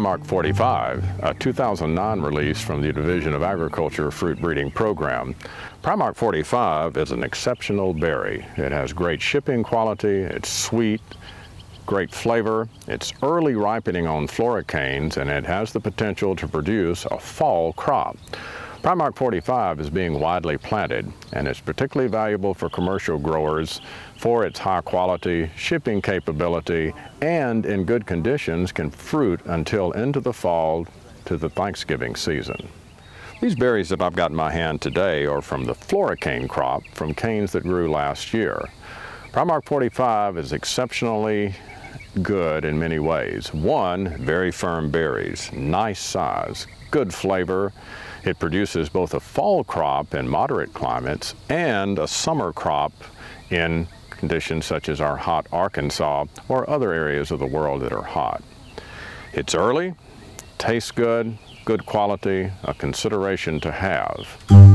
Prime-Ark 45, a 2009 release from the Division of Agriculture Fruit Breeding Program. Prime-Ark 45 is an exceptional berry. It has great shipping quality, it's sweet, great flavor, it's early ripening on floricanes, and it has the potential to produce a fall crop. Prime-Ark 45 is being widely planted, and it's particularly valuable for commercial growers for its high quality, shipping capability, and in good conditions can fruit until into the fall to the Thanksgiving season. These berries that I've got in my hand today are from the floricane crop from canes that grew last year. Prime-Ark 45 is exceptionally good in many ways. One, very firm berries, nice size, good flavor. It produces both a fall crop in moderate climates and a summer crop in conditions such as our hot Arkansas or other areas of the world that are hot. It's early, tastes good, good quality, a consideration to have.